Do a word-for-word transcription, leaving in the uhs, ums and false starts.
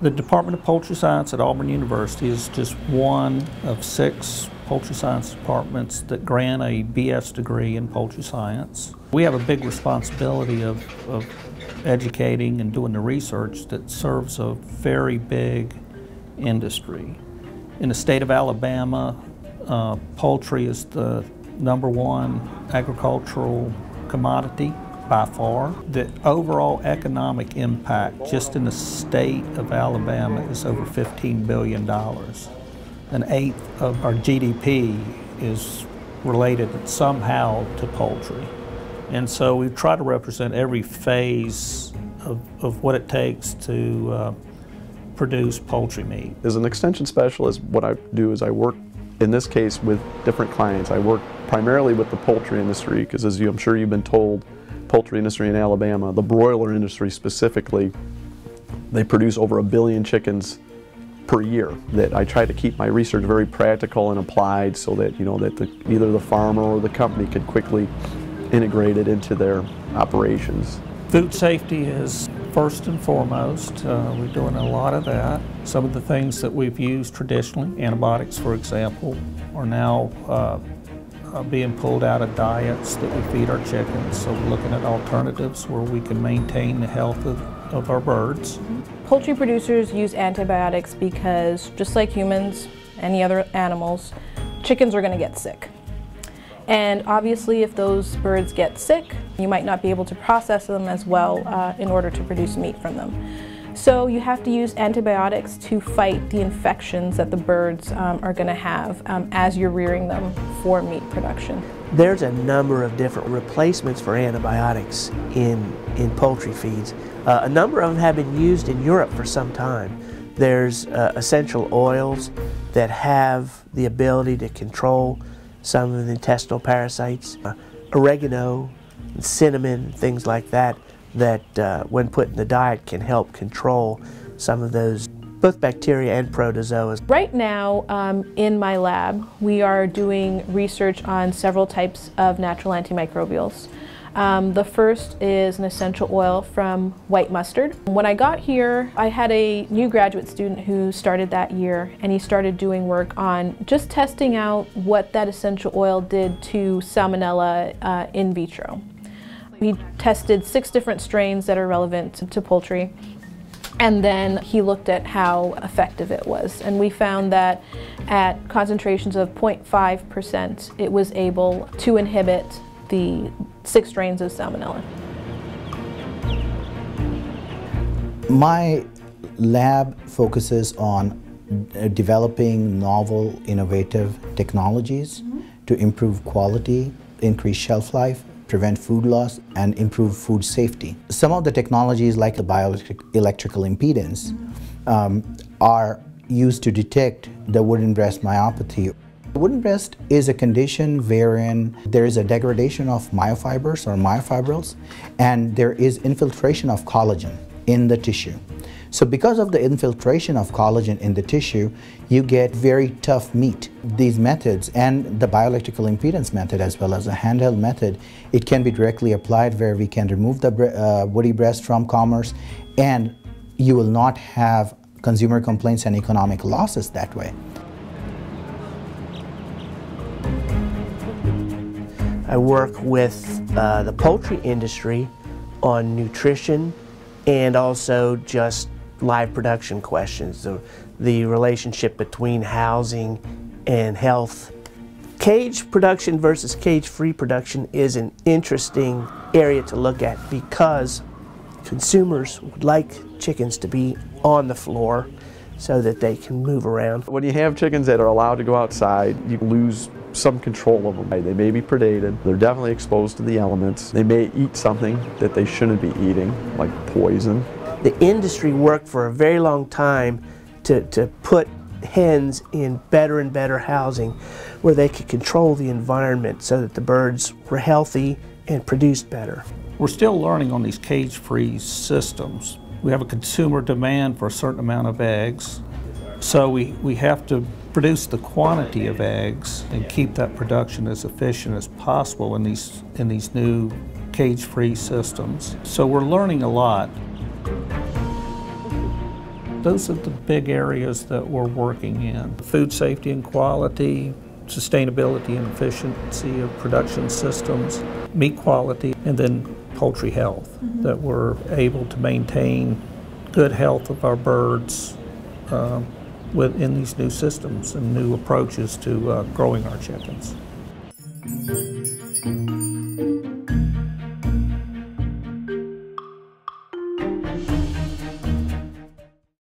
The Department of Poultry Science at Auburn University is just one of six poultry science departments that grant a B S degree in poultry science. We have a big responsibility of, of educating and doing the research that serves a very big industry. In the state of Alabama, uh, poultry is the number one agricultural commodity by far. The overall economic impact just in the state of Alabama is over fifteen billion dollars. An eighth of our G D P is related somehow to poultry. And so we try to represent every phase of, of what it takes to uh, produce poultry meat. As an extension specialist, what I do is I work, in this case, with different clients. I work primarily with the poultry industry because, as you, I'm sure you've been told, poultry industry in Alabama, the broiler industry specifically, they produce over a billion chickens per year. That I try to keep my research very practical and applied so that, you know, that the, either the farmer or the company could quickly integrate it into their operations. Food safety is first and foremost. Uh, we're doing a lot of that. Some of the things that we've used traditionally, antibiotics for example, are now uh, Uh, being pulled out of diets that we feed our chickens. So we're looking at alternatives where we can maintain the health of, of our birds. Poultry producers use antibiotics because, just like humans, any other animals, chickens are going to get sick. And obviously if those birds get sick, you might not be able to process them as well uh, in order to produce meat from them. So you have to use antibiotics to fight the infections that the birds um, are going to have um, as you're rearing them for meat production. There's a number of different replacements for antibiotics in, in poultry feeds. Uh, a number of them have been used in Europe for some time. There's uh, essential oils that have the ability to control some of the intestinal parasites. Uh, oregano, cinnamon, things like that, that uh, when put in the diet can help control some of those, both bacteria and protozoas. Right now um, in my lab we are doing research on several types of natural antimicrobials. Um, the first is an essential oil from white mustard. When I got here I had a new graduate student who started that year, and he started doing work on just testing out what that essential oil did to Salmonella uh, in vitro. We tested six different strains that are relevant to poultry. And then he looked at how effective it was. And we found that at concentrations of zero point five percent, it was able to inhibit the six strains of Salmonella. My lab focuses on developing novel, innovative technologies mm-hmm. to improve quality, increase shelf life, prevent food loss, and improve food safety. Some of the technologies, like the bioelectrical impedance, um, are used to detect the wooden breast myopathy. The wooden breast is a condition wherein there is a degradation of myofibers or myofibrils, and there is infiltration of collagen in the tissue. So because of the infiltration of collagen in the tissue, you get very tough meat. These methods, and the bioelectrical impedance method as well as a handheld method, it can be directly applied where we can remove the uh, woody breast from commerce, and you will not have consumer complaints and economic losses that way. I work with uh, the poultry industry on nutrition and also just live production questions, the, the relationship between housing and health. Cage production versus cage-free production is an interesting area to look at because consumers would like chickens to be on the floor so that they can move around. When you have chickens that are allowed to go outside, you lose some control of them. They may be predated, they're definitely exposed to the elements, they may eat something that they shouldn't be eating, like poison. The industry worked for a very long time to, to put hens in better and better housing where they could control the environment so that the birds were healthy and produced better. We're still learning on these cage-free systems. We have a consumer demand for a certain amount of eggs, so we, we have to produce the quantity of eggs and keep that production as efficient as possible in these, in these new cage-free systems. So we're learning a lot. Those are the big areas that we're working in. Food safety and quality, sustainability and efficiency of production systems, meat quality, and then poultry health, mm-hmm. that we're able to maintain good health of our birds uh, within these new systems and new approaches to uh, growing our chickens.